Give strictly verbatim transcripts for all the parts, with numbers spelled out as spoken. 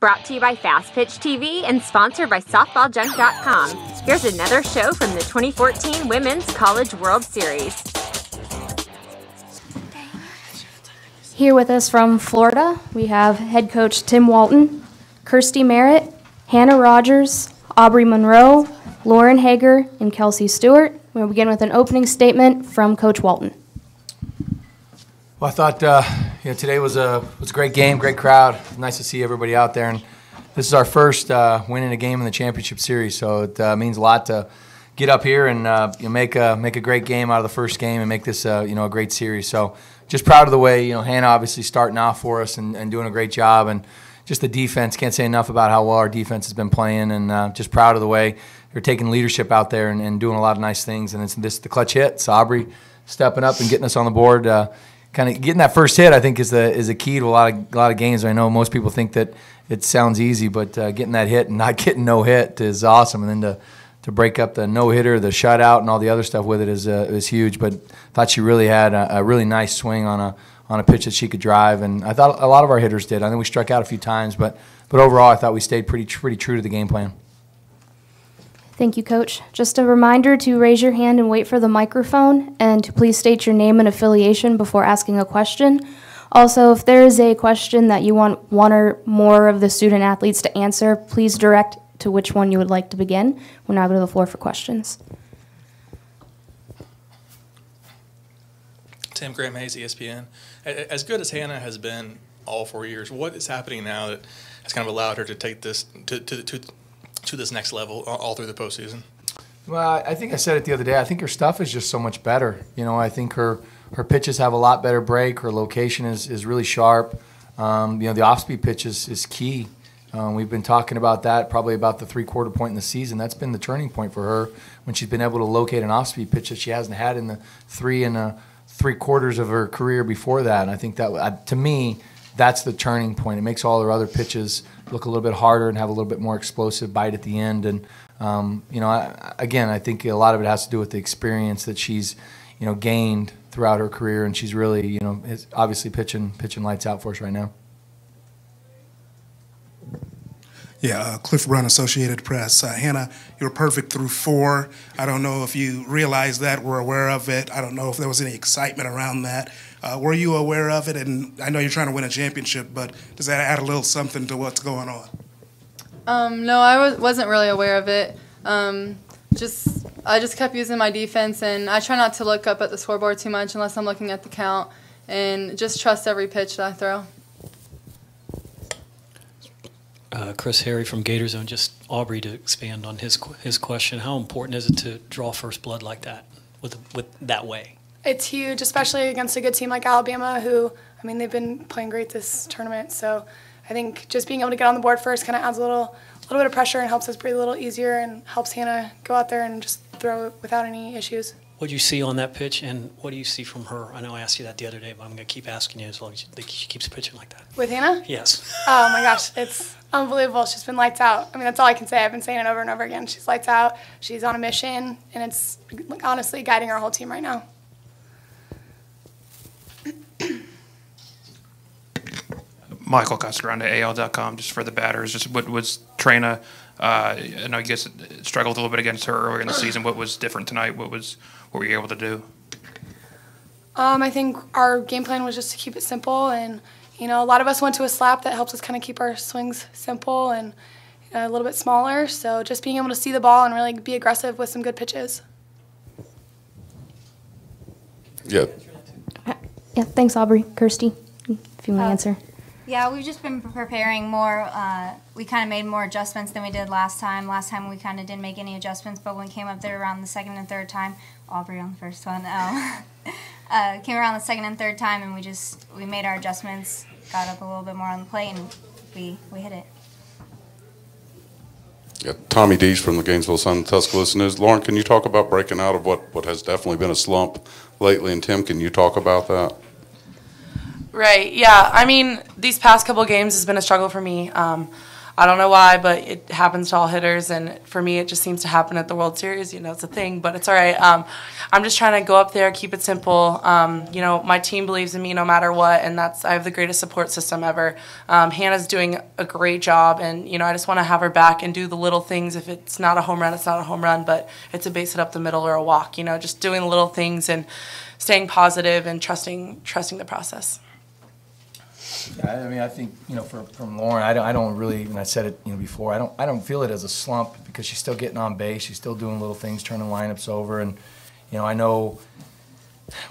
Brought to you by Fast Pitch T V and sponsored by softball junk dot com. Here's another show from the twenty fourteen Women's College World Series. Here with us from Florida, we have head coach Tim Walton, Kirstie Merritt, Hannah Rogers, Aubrey Monroe, Lauren Hager, and Kelsey Stewart. We'll begin with an opening statement from Coach Walton. Well, I thought uh, you know, today was a was a great game, great crowd. Nice to see everybody out there, and this is our first uh, win in a game in the championship series, so it uh, means a lot to get up here and uh, you know, make a make a great game out of the first game and make this uh, you know a great series. So just proud of the way you know Hannah obviously starting off for us and, and doing a great job, and just the defense, can't say enough about how well our defense has been playing, and uh, just proud of the way they're taking leadership out there and, and doing a lot of nice things. And it's this the clutch hits, Aubrey stepping up and getting us on the board. Uh, kind of getting that first hit, I think, is the is a key to a lot of a lot of games. I know most people think that it sounds easy, but uh, getting that hit and not getting no hit is awesome. And then to to break up the no hitter, the shutout, and all the other stuff with it is uh, is huge. But I thought she really had a, a really nice swing on a. on a pitch that she could drive, and I thought a lot of our hitters did. I think we struck out a few times, but but overall I thought we stayed pretty pretty true to the game plan. Thank you, Coach. Just a reminder to raise your hand and wait for the microphone, and to please state your name and affiliation before asking a question. Also, if there is a question that you want one or more of the student athletes to answer, please direct to which one you would like to begin. We'll now go to the floor for questions. Tim Graham, Hayes, E S P N. As good as Hannah has been all four years, what is happening now that has kind of allowed her to take this to to to, to this next level all through the postseason? Well, I think I said it the other day. I think her stuff is just so much better. You know, I think her her pitches have a lot better break. Her location is is really sharp. Um, you know, the off-speed pitch is is key. Um, we've been talking about that probably about the three-quarter point in the season. That's been the turning point for her when she's been able to locate an off-speed pitch that she hasn't had in the three and a three quarters of her career before that. And I think that, to me, that's the turning point. It makes all her other pitches look a little bit harder and have a little bit more explosive bite at the end. And, um, you know, I, again, I think a lot of it has to do with the experience that she's, you know, gained throughout her career. And she's really, you know, is obviously pitching, pitching lights out for us right now. Yeah, uh, Cliff Brown, Associated Press. Uh, Hannah, you were perfect through four. I don't know if you realized that, were aware of it. I don't know if there was any excitement around that. Uh, were you aware of it? And I know you're trying to win a championship, but does that add a little something to what's going on? Um, no, I was, wasn't really aware of it. Um, just I just kept using my defense, and I try not to look up at the scoreboard too much unless I'm looking at the count, and just trust every pitch that I throw. Uh, Chris Harry from Gator Zone. Just Aubrey, to expand on his his question, how important is it to draw first blood like that, with with that way? It's huge, especially against a good team like Alabama, who, I mean, they've been playing great this tournament. So I think just being able to get on the board first kind of adds a little little bit of pressure and helps us breathe a little easier and helps Hannah go out there and just throw it without any issues. What do you see on that pitch, and what do you see from her? I know I asked you that the other day, but I'm going to keep asking you as long as she keeps pitching like that. With Hannah? Yes. Oh, my gosh. It's unbelievable. She's been lights out. I mean, that's all I can say. I've been saying it over and over again. She's lights out. She's on a mission, and it's honestly guiding our whole team right now. Michael Cusker on to A L dot com, just for the batters. Just what was Trina? Uh, I know you guys struggled a little bit against her earlier in the season. What was different tonight? What was what were you able to do? Um, I think our game plan was just to keep it simple, and you know, a lot of us went to a slap that helps us kind of keep our swings simple and you know, a little bit smaller. So just being able to see the ball and really be aggressive with some good pitches. Yeah. Yeah. Thanks, Aubrey. Kirstie, if you want to uh, answer. Yeah, we've just been preparing more. Uh, we kind of made more adjustments than we did last time. Last time we kind of didn't make any adjustments, but when we came up there around the second and third time, Aubrey on the first one, oh, uh, came around the second and third time, and we just we made our adjustments, got up a little bit more on the plate, and we, we hit it. Yeah, Tommy Dees from the Gainesville Sun, Tuscaloosa News. Lauren, can you talk about breaking out of what, what has definitely been a slump lately? And Tim, can you talk about that? Right, yeah. I mean, these past couple games has been a struggle for me. Um, I don't know why, but it happens to all hitters, and for me it just seems to happen at the World Series. You know, it's a thing, but it's all right. Um, I'm just trying to go up there, keep it simple. Um, you know, my team believes in me no matter what, and that's I have the greatest support system ever. Um, Hannah's doing a great job, and, you know, I just want to have her back and do the little things. If it's not a home run, it's not a home run, but it's a base hit up the middle or a walk, you know, just doing the little things and staying positive and trusting, trusting the process. Yeah, I mean, I think, you know, for, from Lauren, I don't, I don't really, and I said it, you know, before, I don't, I don't feel it as a slump because she's still getting on base, she's still doing little things, turning lineups over, and, you know, I know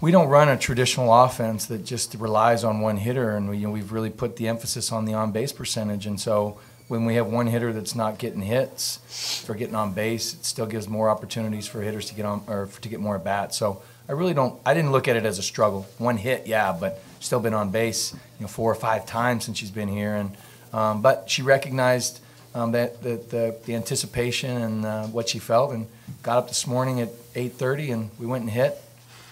we don't run a traditional offense that just relies on one hitter, and we, you know, we've really put the emphasis on the on-base percentage, and so when we have one hitter that's not getting hits for getting on base, it still gives more opportunities for hitters to get on or to get more at bats. So I really don't, I didn't look at it as a struggle. One hit, yeah, but still been on base, you know, four or five times since she's been here. And um, but she recognized um, that the, the, the anticipation and uh, what she felt, and got up this morning at eight thirty and we went and hit.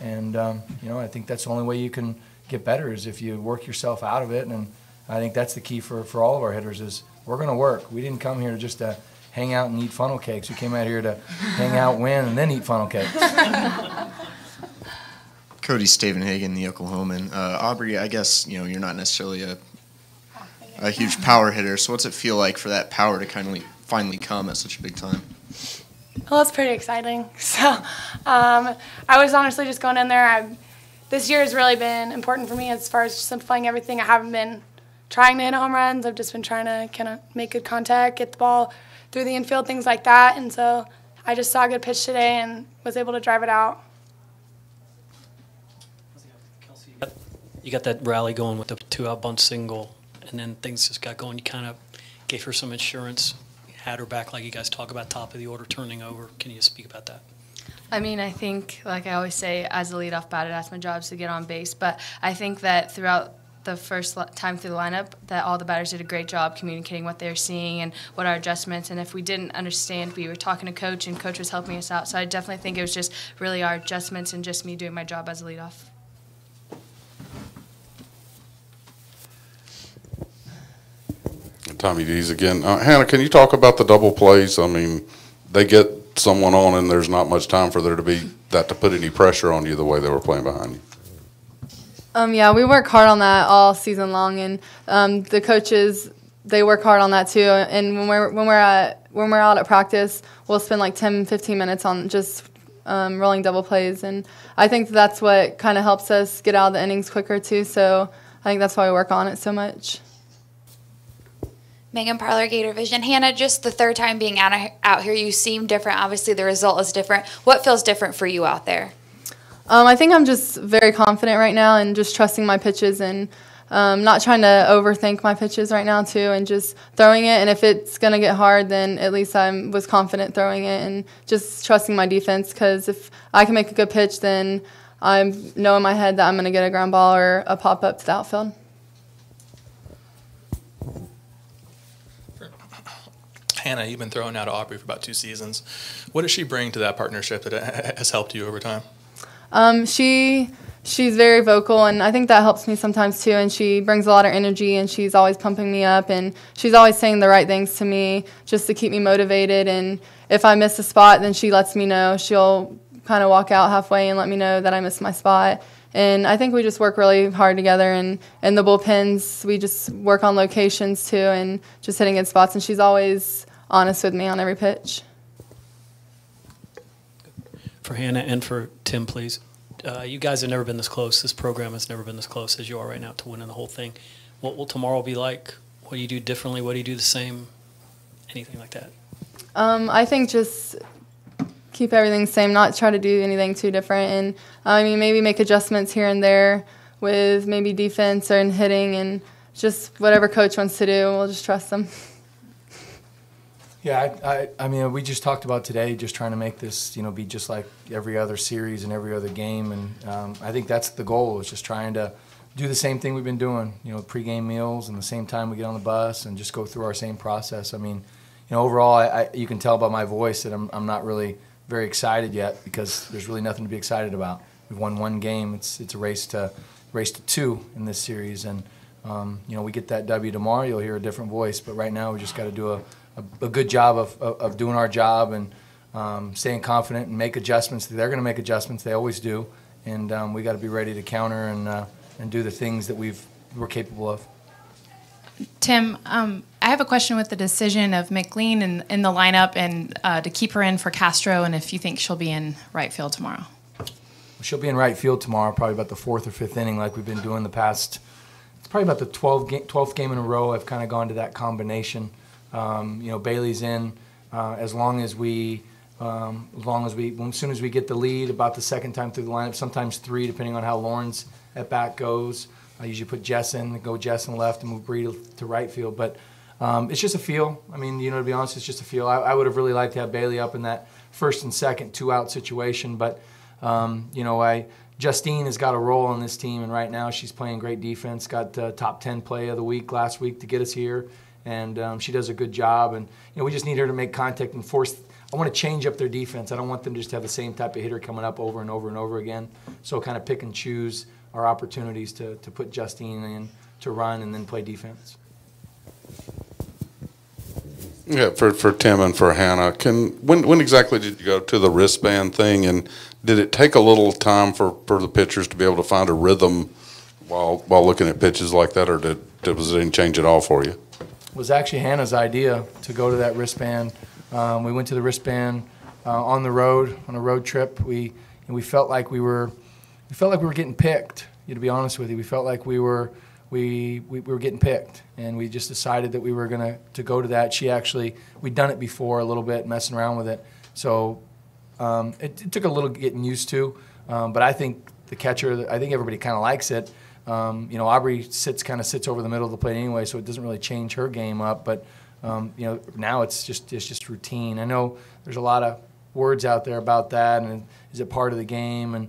And um, you know, I think that's the only way you can get better is if you work yourself out of it. And I think that's the key for for all of our hitters is we're going to work. We didn't come here just to hang out and eat funnel cakes. We came out here to hang out, win, and then eat funnel cakes. Cody Stavenhagen, the Oklahoman. Uh, Aubrey, I guess, you know, you're not necessarily a, a huge power hitter, so what's it feel like for that power to kind of finally come at such a big time? Well, it's pretty exciting. So um, I was honestly just going in there. I, this year has really been important for me as far as simplifying everything. I haven't been trying to hit home runs. I've just been trying to kind of make good contact, get the ball through the infield, things like that. And so I just saw a good pitch today and was able to drive it out. You got that rally going with the two-out bunt single, and then things just got going. You kind of gave her some insurance, had her back, like you guys talk about, top of the order, turning over. Can you speak about that? I mean, I think, like I always say, as a leadoff batter, that's my job is to get on base. But I think that throughout the first time through the lineup, that all the batters did a great job communicating what they were seeing and what our adjustments. And if we didn't understand, we were talking to Coach, and Coach was helping us out. So I definitely think it was just really our adjustments and just me doing my job as a leadoff. Tommy Dees again. Uh, Hannah, can you talk about the double plays? I mean, they get someone on and there's not much time for there to be that to put any pressure on you the way they were playing behind you. Um, yeah, we work hard on that all season long, and um, the coaches, they work hard on that too. And when we're when we're at when we're out at practice, we'll spend like ten, fifteen minutes on just um, rolling double plays, and I think that's what kind of helps us get out of the innings quicker too. So I think that's why we work on it so much. Megan Parler, Gator Vision. Hannah, just the third time being out, of, out here, you seem different. Obviously, the result is different. What feels different for you out there? Um, I think I'm just very confident right now and just trusting my pitches and um, not trying to overthink my pitches right now, too, and just throwing it. And if it's going to get hard, then at least I was confident throwing it and just trusting my defense, because if I can make a good pitch, then I know in my head that I'm going to get a ground ball or a pop-up to the outfield. Hannah, you've been throwing out Aubrey for about two seasons. What does she bring to that partnership that has helped you over time? Um, she she's very vocal, and I think that helps me sometimes too. And she brings a lot of energy, and she's always pumping me up, and she's always saying the right things to me just to keep me motivated. And if I miss a spot, then she lets me know. She'll kind of walk out halfway and let me know that I missed my spot. And I think we just work really hard together, and in the bullpens, we just work on locations too, and just hitting good spots. And she's always honest with me on every pitch. For Hannah and for Tim, please. Uh, you guys have never been this close. This program has never been this close as you are right now to winning the whole thing. What will tomorrow be like? What do you do differently? What do you do the same? Anything like that? Um, I think just keep everything the same, not try to do anything too different. And, I mean, maybe make adjustments here and there with maybe defense or in hitting, and just whatever coach wants to do, we'll just trust them. Yeah, I, I, I mean, we just talked about today just trying to make this, you know, be just like every other series and every other game. And um, I think that's the goal, is just trying to do the same thing we've been doing, you know, pregame meals and the same time we get on the bus and just go through our same process. I mean, you know, overall, I, I, you can tell by my voice that I'm, I'm not really very excited yet, because there's really nothing to be excited about. We've won one game. It's, it's a race to, race to two in this series. And um, you know, we get that W tomorrow, you'll hear a different voice. But right now, we just got to do a, a, a good job of, of, of doing our job and um, staying confident and make adjustments. They're going to make adjustments. They always do. And um, we got to be ready to counter and uh, and do the things that we've we're capable of. Tim, um, I have a question with the decision of McLean in, in the lineup and uh, to keep her in for Castro, and if you think she'll be in right field tomorrow. She'll be in right field tomorrow, probably about the fourth or fifth inning, like we've been doing the past. It's probably about the twelfth game in a row. I've kind of gone to that combination. Um, you know, Bailey's in. Uh, as long as we, um, as long as we, well, as soon as we get the lead, about the second time through the lineup, sometimes three, depending on how Lauren's at bat goes. I usually put Jess in, go Jess in left, and move Bree to, to right field. But um, it's just a feel. I mean, you know, to be honest, it's just a feel. I, I would have really liked to have Bailey up in that first and second two-out situation, but. Um, you know, I Justine has got a role on this team, and right now she's playing great defense. Got uh, top ten play of the week last week to get us here, and um, she does a good job. And you know, we just need her to make contact and force. I want to change up their defense. I don't want them just to have the same type of hitter coming up over and over and over again. So kind of pick and choose our opportunities to to put Justine in to run and then play defense. Yeah, for for Tim and for Hannah, can when when exactly did you go to the wristband thing, and did it take a little time for, for the pitchers to be able to find a rhythm while while looking at pitches like that, or did, did was it didn't change at all for you? It was actually Hannah's idea to go to that wristband. Um, we went to the wristband uh, on the road on a road trip. We and we felt like we were we felt like we were getting picked. You know, to be honest with you, we felt like we were. We, we we were getting picked, and we just decided that we were gonna to go to that. She actually, we'd done it before a little bit, messing around with it. So um, it, it took a little getting used to, um, but I think the catcher, I think everybody kind of likes it. Um, you know, Aubrey sits kind of sits over the middle of the plate anyway, so it doesn't really change her game up. But um, you know, now it's just it's just routine. I know there's a lot of words out there about that, and is it part of the game and.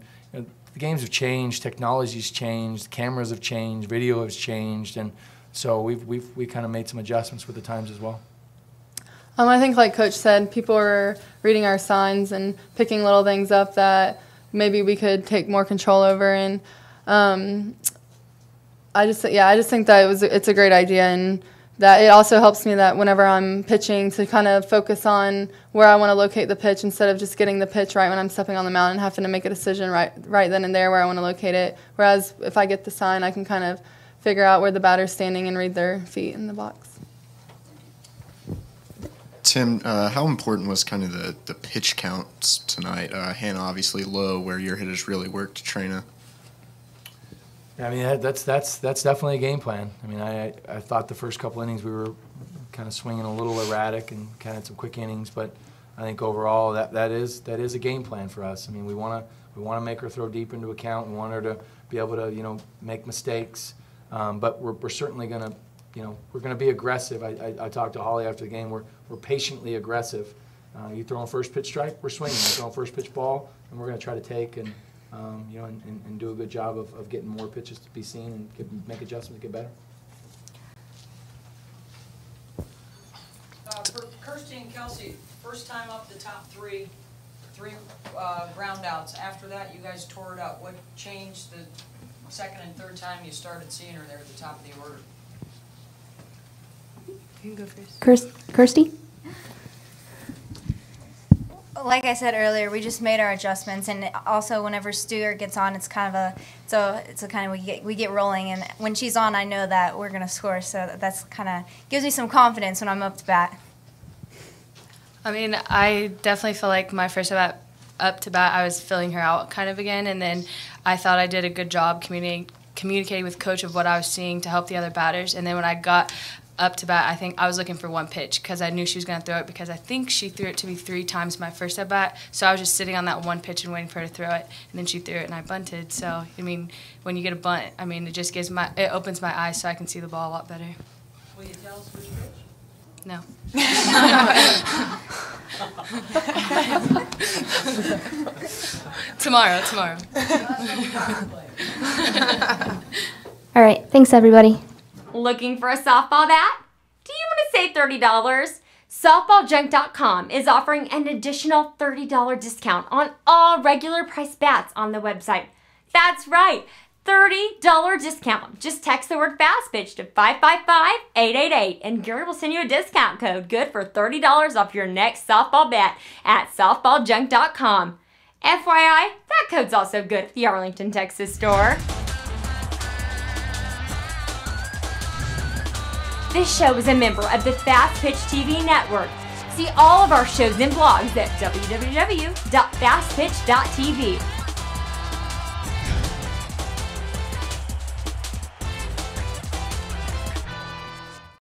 The games have changed, technology's changed, cameras have changed, video has changed, and so we've we've we kind of made some adjustments with the times as well. Um, I think, like Coach said, people are reading our signs and picking little things up that maybe we could take more control over. And um, I just yeah, I just think that it was it's a great idea, and that it also helps me that whenever I'm pitching to kind of focus on where I want to locate the pitch instead of just getting the pitch right when I'm stepping on the mound and having to make a decision right right then and there where I want to locate it. Whereas if I get the sign, I can kind of figure out where the batter's standing and read their feet in the box. Tim, uh, how important was kind of the, the pitch counts tonight? Uh, Hannah, obviously low, where your hitters really worked, Trina. I mean, that's that's that's definitely a game plan. I mean, I I thought the first couple innings we were kind of swinging a little erratic and kind of had some quick innings, but I think overall that that is that is a game plan for us. I mean, we want to we want to make her throw deep into account. We want her to be able to you know make mistakes, um, but we're we're certainly gonna you know we're gonna be aggressive. I I, I talked to Holly after the game. We're we're patiently aggressive. Uh, you throw on first pitch strike, we're swinging. You throw on first pitch ball, and we're gonna try to take and. Um, you know, and, and, and do a good job of, of getting more pitches to be seen and get, make adjustments to get better. Uh, for Kirstie and Kelsey, first time up the top three, three uh, ground outs. After that, you guys tore it up. What changed the second and third time you started seeing her there at the top of the order? You can go first. Kirstie? Like I said earlier, we just made our adjustments, and also whenever Stewart gets on, it's kind of a so it's a kind of we get we get rolling, and when she's on, I know that we're gonna score. So that's kind of gives me some confidence when I'm up to bat. I mean, I definitely feel like my first bat up to bat, I was filling her out kind of again, and then I thought I did a good job communicating communicating with Coach of what I was seeing to help the other batters, and then when I got up to bat, I think I was looking for one pitch because I knew she was going to throw it because I think she threw it to me three times my first at bat. So I was just sitting on that one pitch and waiting for her to throw it, and then she threw it and I bunted. So I mean, when you get a bunt, I mean it just gives my it opens my eyes so I can see the ball a lot better. Will you tell us which pitch? No. tomorrow, tomorrow. All right. Thanks, everybody. Looking for a softball bat? Do you want to save thirty dollars? softball junk dot com is offering an additional thirty dollar discount on all regular price bats on the website. That's right, thirty dollar discount. Just text the word FASTPITCH to five five five, eight eight eight and Gary will send you a discount code good for thirty dollars off your next softball bet at softball junk dot com. F Y I, that code's also good at the Arlington, Texas store. This show is a member of the Fast Pitch T V Network. See all of our shows and blogs at w w w dot fast pitch dot t v.